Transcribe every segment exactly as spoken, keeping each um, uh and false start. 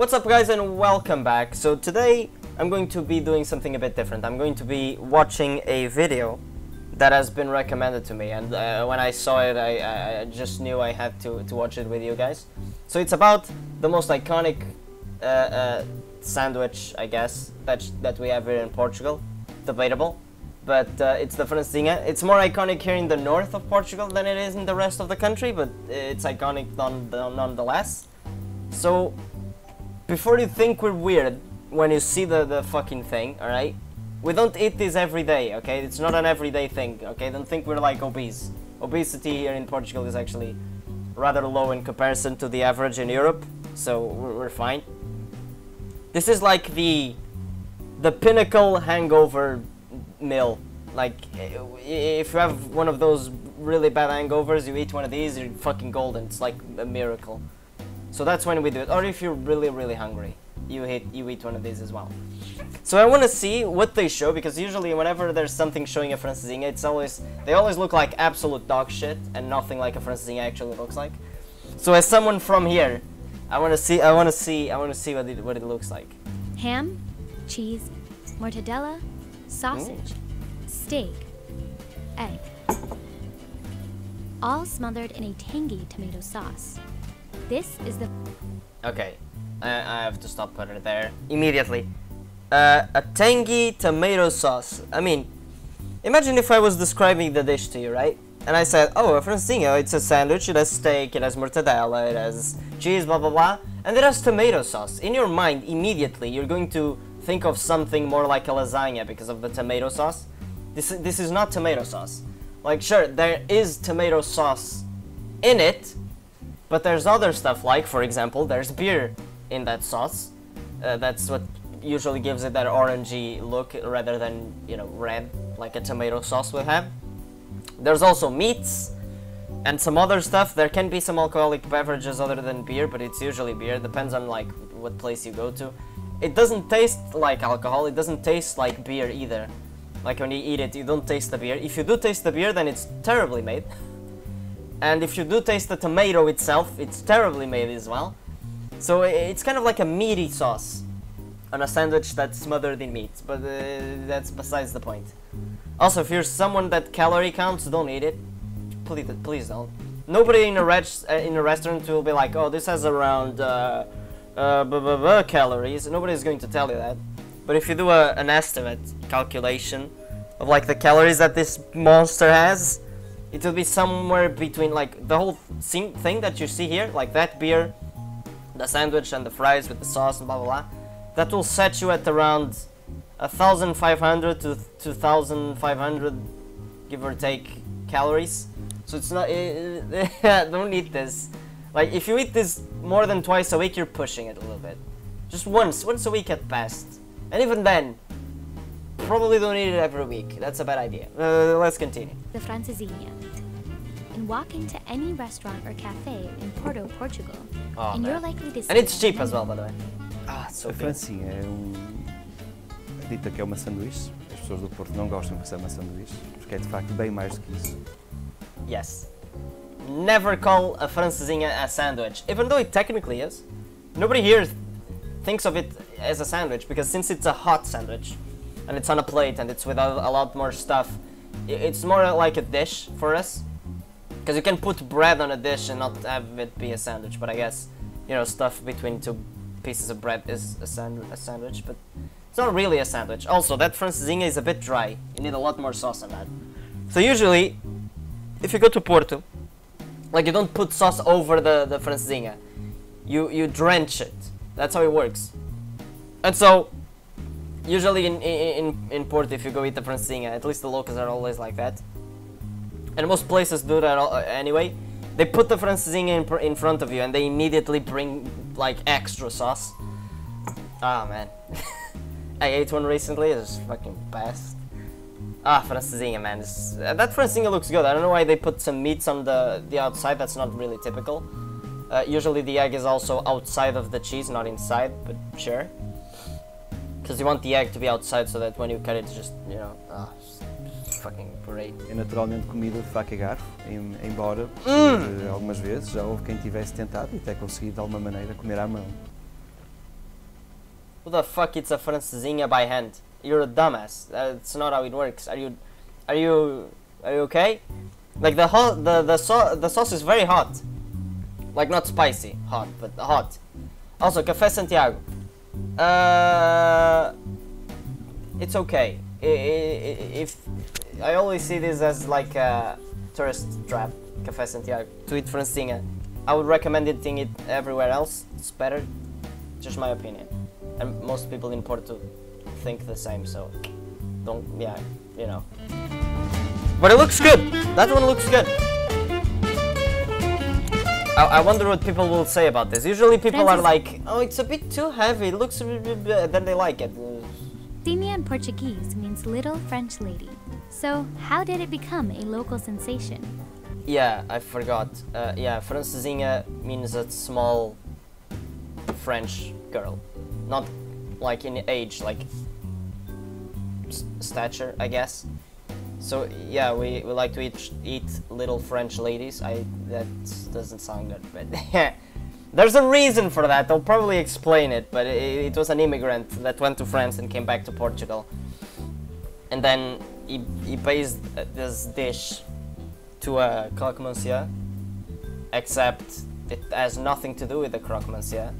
What's up guys and welcome back. So today I'm going to be doing something a bit different. I'm going to be watching a video that has been recommended to me, and uh, when I saw it I, I just knew I had to, to watch it with you guys. So it's about the most iconic uh, uh, sandwich, I guess, that, that we have here in Portugal. Debatable, but uh, it's the Francesinha. It's more iconic here in the north of Portugal than it is in the rest of the country, but it's iconic non nonetheless. So before you think we're weird when you see the, the fucking thing, alright? We don't eat this every day, okay? It's not an everyday thing, okay? Don't think we're like obese. Obesity here in Portugal is actually rather low in comparison to the average in Europe, so we're, we're fine. This is like the the pinnacle hangover meal. Like, if you have one of those really bad hangovers, you eat one of these, you're fucking golden. It's like a miracle. So that's when we do it, or if you're really, really hungry, you eat, you eat one of these as well. So I want to see what they show, because usually whenever there's something showing a Francesinha, it's always, they always look like absolute dog shit, and nothing like a Francesinha actually looks like. So as someone from here, I want to see, I want to see, I want to see what it, what it looks like. Ham, cheese, mortadella, sausage, mm. steak, egg, all smothered in a tangy tomato sauce. This is the... Okay, I, I have to stop putting it there immediately. Uh, a tangy tomato sauce. I mean, imagine if I was describing the dish to you, right? And I said, oh, a Francesinha, it's a sandwich, it has steak, it has mortadella, it has cheese, blah, blah, blah, and it has tomato sauce. In your mind, immediately, you're going to think of something more like a lasagna because of the tomato sauce. This, this is not tomato sauce. Like, sure, there is tomato sauce in it, but there's other stuff, like, for example, there's beer in that sauce. Uh, that's what usually gives it that orangey look rather than, you know, red, like a tomato sauce will have. There's also meats and some other stuff. There can be some alcoholic beverages other than beer, but it's usually beer. Depends on, like, what place you go to. It doesn't taste like alcohol. It doesn't taste like beer either. Like, when you eat it, you don't taste the beer. If you do taste the beer, then it's terribly made. And if you do taste the tomato itself, it's terribly made as well. So it's kind of like a meaty sauce on a sandwich that's smothered in meat, but uh, that's besides the point. Also, if you're someone that calorie counts, don't eat it. Please, please don't. Nobody in a, res uh, in a restaurant will be like, oh, this has around uh, uh, blah, blah, blah, calories. Nobody's going to tell you that. But if you do a, an estimate calculation of like the calories that this monster has, it will be somewhere between, like, the whole thing that you see here, like that beer, the sandwich and the fries with the sauce and blah blah blah, that will set you at around one thousand five hundred to two thousand five hundred, give or take, calories. So it's not, don't eat this. Like, if you eat this more than twice a week, you're pushing it a little bit. Just once, once a week at best. And even then, probably don't eat it every week. That's a bad idea. Uh, let's continue. The Francesinha. And walk into any restaurant or cafe in Porto, Portugal, oh, and man. You're likely to see. And it's cheap as well, by the way. Ah, so a Francesinha é um... é dita que é uma sanduíche. As pessoas do Porto não gostam de ser uma sanduíche, porque é de facto bem mais do que isso. Yes. Never call a Francesinha a sandwich, even though it technically is. Nobody here thinks of it as a sandwich because since it's a hot sandwich, and it's on a plate, and it's with a, a lot more stuff. It's more like a dish for us, because you can put bread on a dish and not have it be a sandwich. But I guess, you know, stuff between two pieces of bread is a, sand a sandwich, but it's not really a sandwich. Also, that Francesinha is a bit dry. You need a lot more sauce on that. So usually, if you go to Porto, like, you don't put sauce over the, the Francesinha. You, you drench it. That's how it works. And so, usually in, in, in Porto, if you go eat the Francesinha, at least the locals are always like that. And most places do that anyway. They put the Francesinha in, in front of you and they immediately bring, like, extra sauce. Ah, man. I ate one recently, it was fucking best. Ah, Francesinha, man. This, that Francesinha looks good. I don't know why they put some meats on the, the outside, that's not really typical. Uh, usually the egg is also outside of the cheese, not inside, but sure. Because you want the egg to be outside so that when you cut it, it's just, you know, ah, oh, fucking great. É naturalmente comida de faca e garfo, embora mm. algumas vezes já houve quem tivesse tentado e até conseguido de alguma maneira comer à mão. Who the fuck eats a francesinha by hand? You're a dumbass. That's not how it works. Are you, are you, are you okay? Like the hot, the the sauce, the sauce is very hot. Like not spicy, hot, but hot. Also, Café Santiago. Uh, it's okay. I, I, if I always see this as like a tourist trap, Café Santiago. To eat francesinha, I would recommend eating it everywhere else. It's better. Just my opinion. And most people in Porto think the same, so don't, yeah, you know. But it looks good. That one looks good. I, I wonder what people will say about this. Usually people Francis are like, oh, it's a bit too heavy. It looks, then they like it. Francesinha in Portuguese means little French lady. So how did it become a local sensation? Yeah, I forgot. Uh, yeah, Francesinha means a small French girl. Not like in age, like st stature, I guess. So yeah, we, we like to eat, eat little French ladies. I that doesn't sound good, but yeah, there's a reason for that. I'll probably explain it. But it, it was an immigrant that went to France and came back to Portugal, and then he he pays this dish to a croque monsieur, except it has nothing to do with the croque monsieur.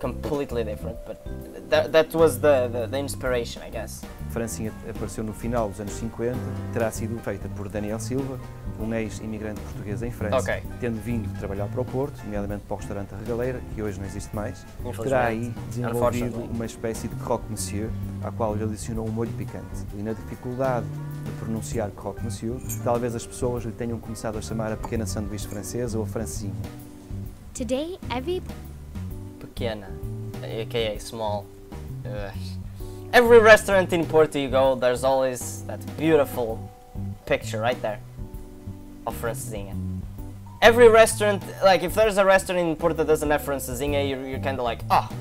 Completely different, but that, that was the, the, the inspiration, I guess. Francesinha apareceu no final dos anos cinquenta, terá sido feita por Daniel Silva, um ex-imigrante português em França, okay, tendo vindo trabalhar para o Porto, nomeadamente para o restaurante A Regaleira, que hoje não existe mais, terá aí desenvolvido uma espécie de croque monsieur, à qual ele adicionou um molho picante. E na dificuldade de pronunciar croque monsieur, talvez as pessoas lhe tenham começado a chamar a pequena sanduíche francesa ou a francesinha. Today, every... Pequena, aka small. Ugh. Every restaurant in Porto you go, there's always that beautiful picture right there of francesinha. Every restaurant, like if there's a restaurant in Porto that doesn't have francesinha, you're, you're kind of like, ah, oh.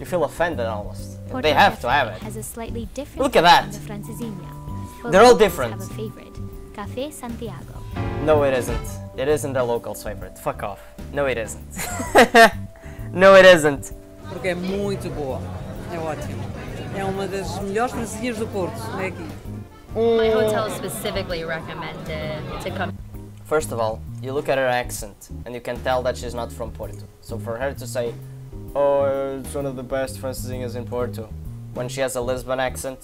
You feel offended almost. Porto they have to have it. Has a slightly different look at that. The they're all different. Have a favorite. Café Santiago. No, it isn't. It isn't a local's favorite. Fuck off. No, it isn't. Não, it isn't. Porque é muito boa, é ótimo. É uma das melhores francesinhas do Porto, é aqui. My hotel specifically recommended to come. First of all, you look at her accent and you can tell that she's not from Porto. So for her to say, oh, it's one of the best francesinhas in Porto, when she has a Lisbon accent.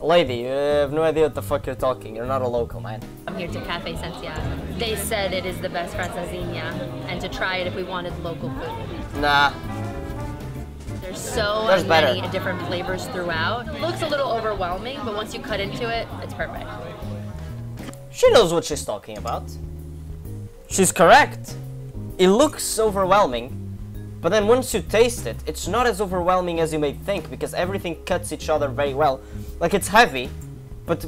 Lady, you have no idea what the fuck you're talking. You're not a local, man. I'm here to Café Santiago. They said it is the best francesinha, and to try it if we wanted local food. Nah. There's so There's many better. different flavors throughout. It looks a little overwhelming, but once you cut into it, it's perfect. She knows what she's talking about. She's correct. It looks overwhelming. But then once you taste it, it's not as overwhelming as you may think, because everything cuts each other very well. Like, it's heavy, but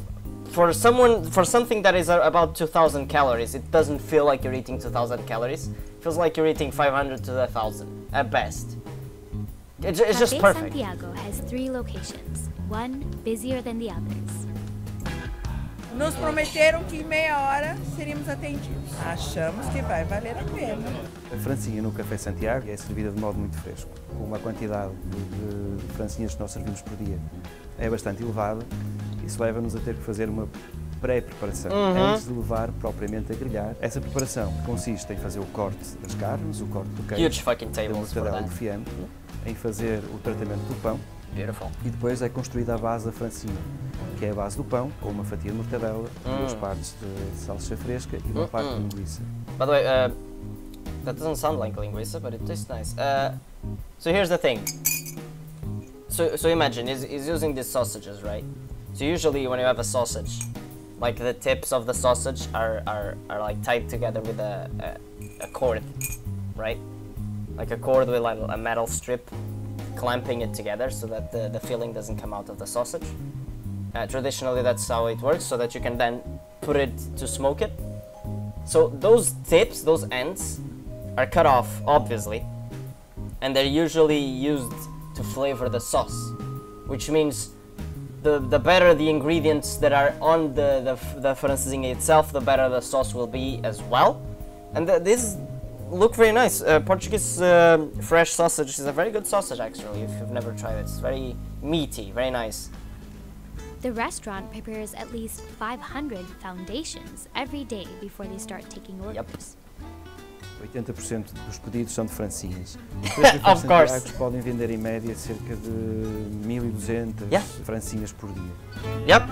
for someone, for something that is about two thousand calories, it doesn't feel like you're eating two thousand calories. It feels like you're eating five hundred to one thousand, at best. It's, it's just perfect. Café Santiago has three locations, one busier than the others. Nos prometeram que em meia hora seríamos atendidos. Achamos que vai valer a pena. A francesinha no Café Santiago é servida de modo muito fresco. Com uma quantidade de francesinhas que nós servimos por dia é bastante elevada. Isso leva-nos a ter que fazer uma pré-preparação, uhum, antes de levar propriamente a grelhar. Essa preparação consiste em fazer o corte das carnes, o corte do queijo, da mortadela e do fiambre, em fazer o tratamento do pão. Beautiful. E depois é construída a base da francesinha, que é a base do pão, com uma fatia de mortadela, mm. duas partes de salsa fresca e uma mm -mm. parte de linguiça. By the way, uh, that doesn't sound like linguiça, but it tastes nice. Uh, so here's the thing. So, so imagine, he's, he's using these sausages, right? So usually when you have a sausage, like the tips of the sausage are, are, are like tied together with a, a, a cord, right? Like a cord with like a metal strip clamping it together so that the, the filling doesn't come out of the sausage. Uh, traditionally, that's how it works, so that you can then put it to smoke it. So those tips, those ends, are cut off, obviously, and they're usually used to flavor the sauce, which means the, the better the ingredients that are on the, the, the francesinha itself, the better the sauce will be as well. And the, this look very nice. Uh, Portuguese uh, fresh sausage is a very good sausage, actually, if you've never tried it. It's very meaty, very nice. The restaurant prepares at least five hundred foundations every day before they start taking orders. Yep. oitenta por cento dos pedidos são de francesinhas. Of course. Os podem vender em média cerca de mil e duzentas yeah. francesinhas por dia. Yep.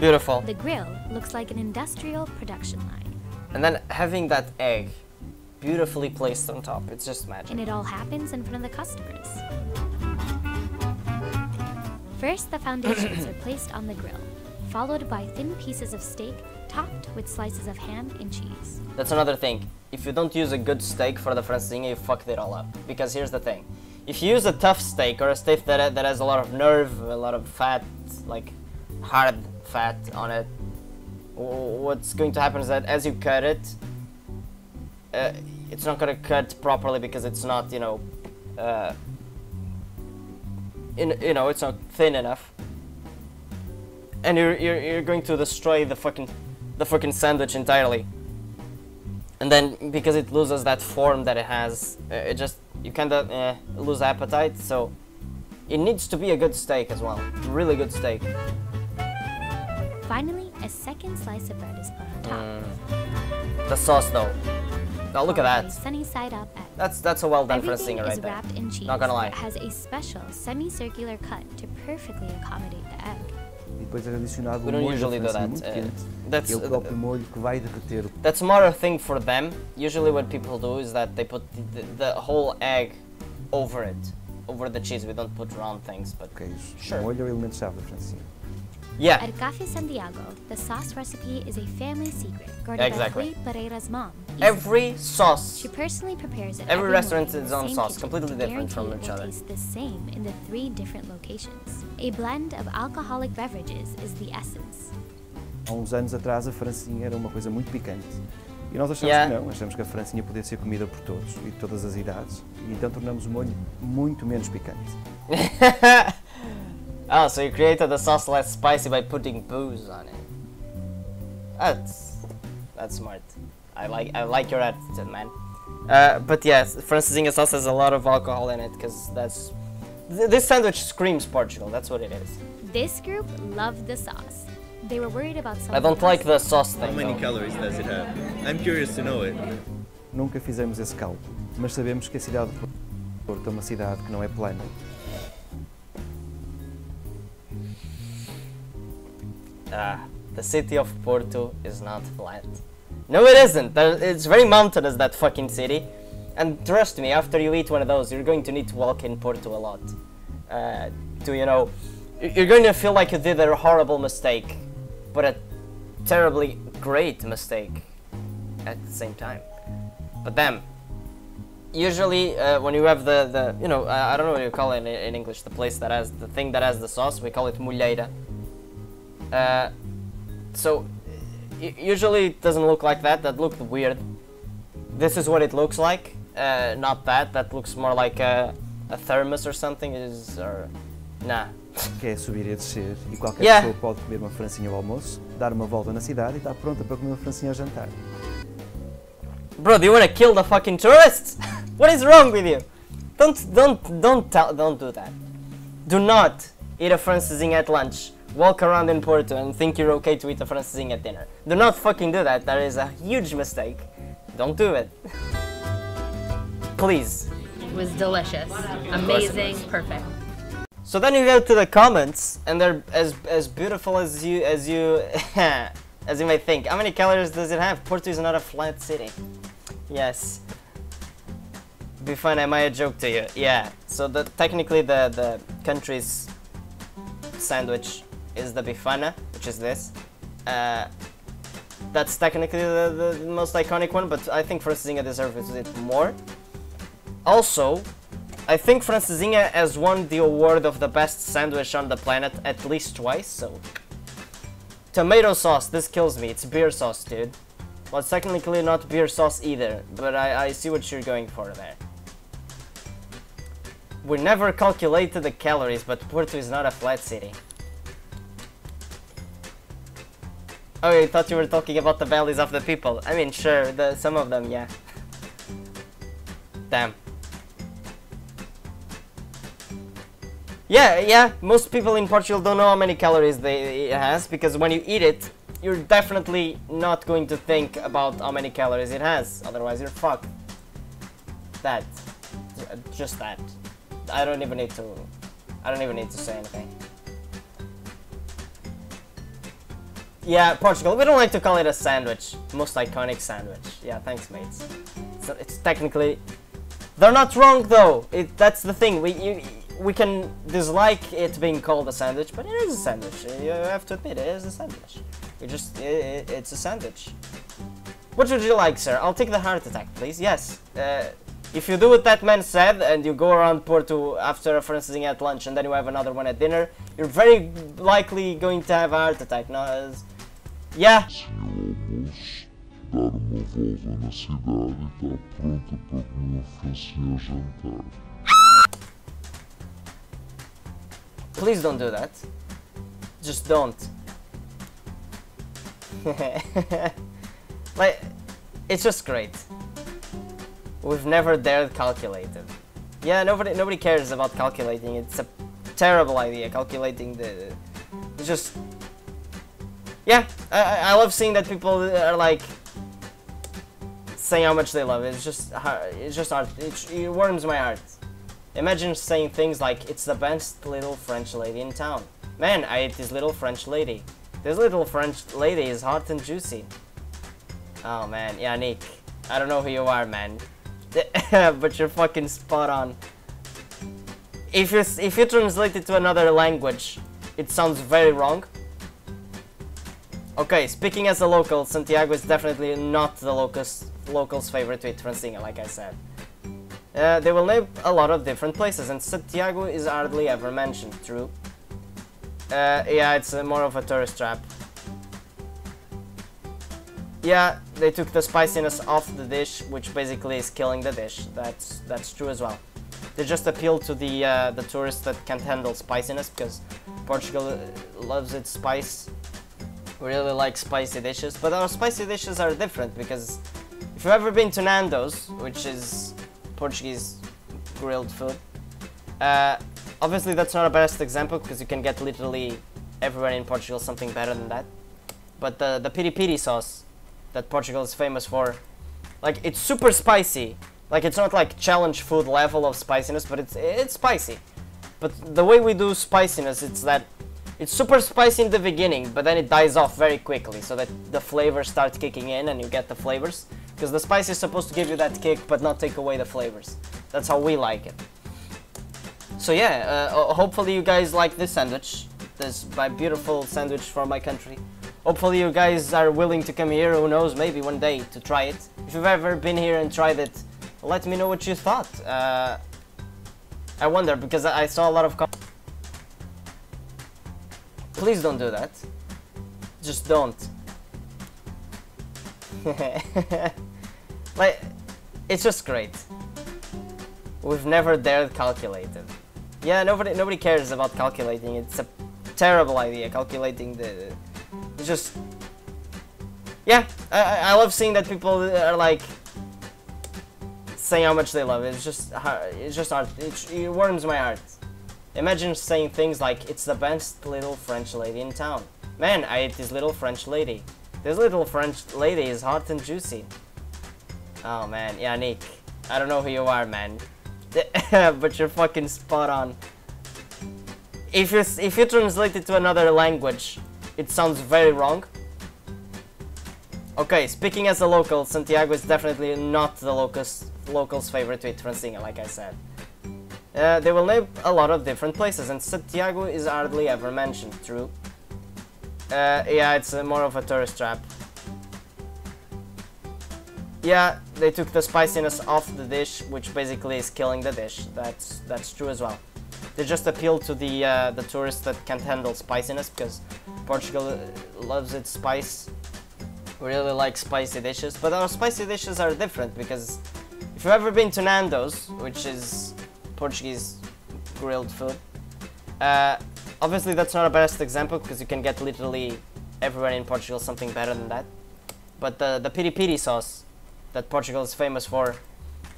Beautiful. The grill looks like an industrial production line. And then having that egg beautifully placed on top, it's just magic. And it all happens in front of the customers. First, the foundations are placed on the grill, followed by thin pieces of steak topped with slices of ham and cheese. That's another thing. If you don't use a good steak for the francesinha, you fucked it all up. Because here's the thing. If you use a tough steak or a steak that, that has a lot of nerve, a lot of fat, like hard fat on it, what's going to happen is that as you cut it, uh, it's not going to cut properly because it's not, you know, uh, in, you know, it's not thin enough, and you're, you're you're going to destroy the fucking the fucking sandwich entirely. And then because it loses that form that it has, it just you kind of eh, lose appetite. So it needs to be a good steak as well, really good steak. Finally, a second slice of bread is put on top. Mm. The sauce, though. Now look at that. Sunny side up. That's that's a well done francesinha right there. Everything is wrapped in cheese. Not gonna lie. It has a special semicircular cut to perfectly accommodate the egg. E depois é adicionado um molho muito quente. That's o próprio molho que vai derreter. That's more a thing for them. Usually, what people do is that they put the, the whole egg over it, over the cheese. We don't put round things, but okay, sure. O molho é o elemento chave da francesinha. Yeah. At Café Santiago, the sauce recipe is a family secret guarded exactly. by Rui Pereira's mom. Every sauce. She personally prepares it. Every, every restaurant has its own sauce, completely different from each other. It tastes the same in the three different locations. A blend of alcoholic beverages is the essence. Há uns anos atrás, a francesinha era uma coisa muito picante. E nós achamos yeah. que não, achamos que a francesinha podia ser comida por todos e de todas as idades, e então tornamos o molho muito menos picante. Oh, so you created the sauce less spicy by putting booze on it. That's that's smart. I like I like your attitude, man. Uh, but yes, francesinha sauce has a lot of alcohol in it because that's th this sandwich screams Portugal. That's what it is. This group loved the sauce. They were worried about something. I don't like the sauce thing. How many though. calories does it have? I'm curious to know it. Nunca fizemos esse cálculo, mas sabemos que a cidade de Porto é uma cidade que não é plana. Ah, the city of Porto is not flat. No, it isn't. It's very mountainous, that fucking city. And trust me, after you eat one of those, you're going to need to walk in Porto a lot. Uh, to, you know, you're going to feel like you did a horrible mistake, but a terribly great mistake at the same time. But then, usually uh, when you have the, the you know, I don't know what you call it in, in English, the place that has, the thing that has the sauce, we call it mulheira. Uh, so usually it doesn't look like that. That looked weird. This is what it looks like. Uh, not that. That looks more like a, a thermos or something. It is or nah. Que é subir e descer e qualquer yeah. pessoa pode comer uma francesinha ao almoço, dar uma volta na cidade e está pronta para comer uma francesinha ao jantar. Bro, do you want to kill the fucking tourists? What is wrong with you? Don't don't don't tell, don't do that. Do not eat a francesinha at lunch. Walk around in Porto and think you're okay to eat a francesinha at dinner. Do not fucking do that. That is a huge mistake. Don't do it. Please. It was delicious. Amazing. Perfect. So then you go to the comments and they're as as beautiful as you as you as you may think. How many calories does it have? Porto is not a flat city. Yes. Bifana, am I a joke to you? Yeah. So the technically the the country's sandwich is the bifana, which is this. Uh, that's technically the, the most iconic one, but I think francesinha deserves it more. Also, I think francesinha has won the award of the best sandwich on the planet at least twice, so... Tomato sauce, this kills me, it's beer sauce, dude. Well, it's technically not beer sauce either, but I, I see what you're going for there. We never calculated the calories, but Porto is not a flat city. Oh, I thought you were talking about the bellies of the people. I mean, sure, the, some of them, yeah. them. Yeah, yeah, most people in Portugal don't know how many calories they, it has, because when you eat it, you're definitely not going to think about how many calories it has, otherwise you're fucked. That. Just that. I don't even need to... I don't even need to say anything. Yeah, Portugal. We don't like to call it a sandwich. Most iconic sandwich. Yeah, thanks, mates. So it's technically... They're not wrong, though. It, that's the thing. We, you, we can dislike it being called a sandwich, but it is a sandwich. You have to admit, it is a sandwich. We just... It, it, it's a sandwich. What would you like, sir? I'll take the heart attack, please. Yes. Uh, if you do what that man said, and you go around Porto after a Francesinha at lunch, and then you have another one at dinner, you're very likely going to have a heart attack. No, it's, yeah. Se eu almoço, dar uma volta na cidade, está pronta para comer francesinha ao jantar. Please don't do that. Just don't. Like, it's just great. We've never dared calculate it. Yeah, nobody nobody cares about calculating. It's a terrible idea. Calculating the, the just. Yeah, I, I love seeing that people are like saying how much they love it. It's just, it's just art. It, it warms my heart. Imagine saying things like, "It's the best little French lady in town." Man, I ate this little French lady. This little French lady is hot and juicy. Oh man, yeah, Nick. I don't know who you are, man, but you're fucking spot on. If you if you translate it to another language, it sounds very wrong. Okay, speaking as a local, Santiago is definitely not the locals, locals' favorite to eat francesinha, like I said. Uh, they will name a lot of different places, and Santiago is hardly ever mentioned, true. Uh, yeah, it's uh, more of a tourist trap. Yeah, they took the spiciness off the dish, which basically is killing the dish. That's that's true as well. They just appeal to the, uh, the tourists that can't handle spiciness, because Portugal loves its spice. We really like spicy dishes, but our spicy dishes are different, because if you've ever been to Nando's, which is Portuguese grilled food, uh, obviously that's not a best example, because you can get literally everywhere in Portugal something better than that. But the, the piri piri sauce that Portugal is famous for, like, it's super spicy. Like, it's not like challenge food level of spiciness, but it's it's spicy. But the way we do spiciness, it's that it's super spicy in the beginning, but then it dies off very quickly, so that the flavors start kicking in and you get the flavors. Because the spice is supposed to give you that kick, but not take away the flavors. That's how we like it. So yeah, uh, hopefully you guys like this sandwich. This my beautiful sandwich from my country. Hopefully you guys are willing to come here, who knows, maybe one day to try it. If you've ever been here and tried it, let me know what you thought. Uh, I wonder, because I saw a lot of comments. Please don't do that. Just don't. Like, it's just great. We've never dared calculate it. Yeah, nobody nobody cares about calculating. It's a terrible idea. Calculating the, the just. Yeah, I, I love seeing that people are like saying how much they love it. It's just, it's just art. It, it warms my heart. Imagine saying things like, "It's the best little French lady in town." Man, I ate this little French lady. This little French lady is hot and juicy. Oh man, yeah, Nick. I don't know who you are, man, but you're fucking spot on. If you if you translate it to another language, it sounds very wrong. Okay, speaking as a local, Santiago is definitely not the locals locals' favorite to eat francesinha, like I said. Uh, they will name a lot of different places, and Santiago is hardly ever mentioned, true. Uh, yeah, it's uh, more of a tourist trap. Yeah, they took the spiciness off the dish, which basically is killing the dish. That's that's true as well. They just appeal to the, uh, the tourists that can't handle spiciness, because Portugal loves its spice. We really like spicy dishes, but our spicy dishes are different, because if you've ever been to Nando's, which is Portuguese grilled food. Uh, obviously that's not a best example, because you can get literally everywhere in Portugal something better than that. But the, the piri piri sauce that Portugal is famous for,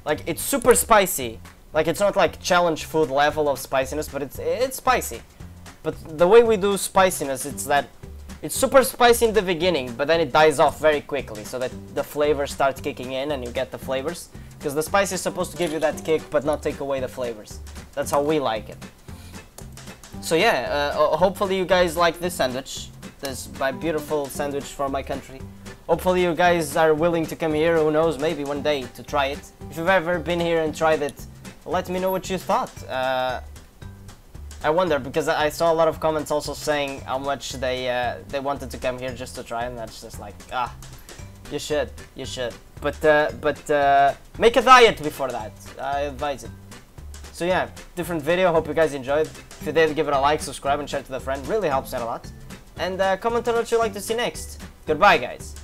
Like, it's super spicy. Like, it's not like challenge food level of spiciness, but it's it's spicy. But the way we do spiciness, it's that it's super spicy in the beginning, but then it dies off very quickly, so that the flavors start kicking in and you get the flavors. Because the spice is supposed to give you that kick, but not take away the flavors. That's how we like it. So yeah, uh, hopefully you guys like this sandwich. This my beautiful sandwich from my country. Hopefully you guys are willing to come here, who knows, maybe one day to try it. If you've ever been here and tried it, let me know what you thought. Uh, I wonder, because I saw a lot of comments also saying how much they uh, they wanted to come here just to try, and that's just like, ah, you should, you should. But, uh, but uh, make a diet before that, I advise it. So yeah, different video, hope you guys enjoyed. If you did, give it a like, subscribe and share to the friend, really helps out a lot. And uh, comment on what you'd like to see next. Goodbye, guys.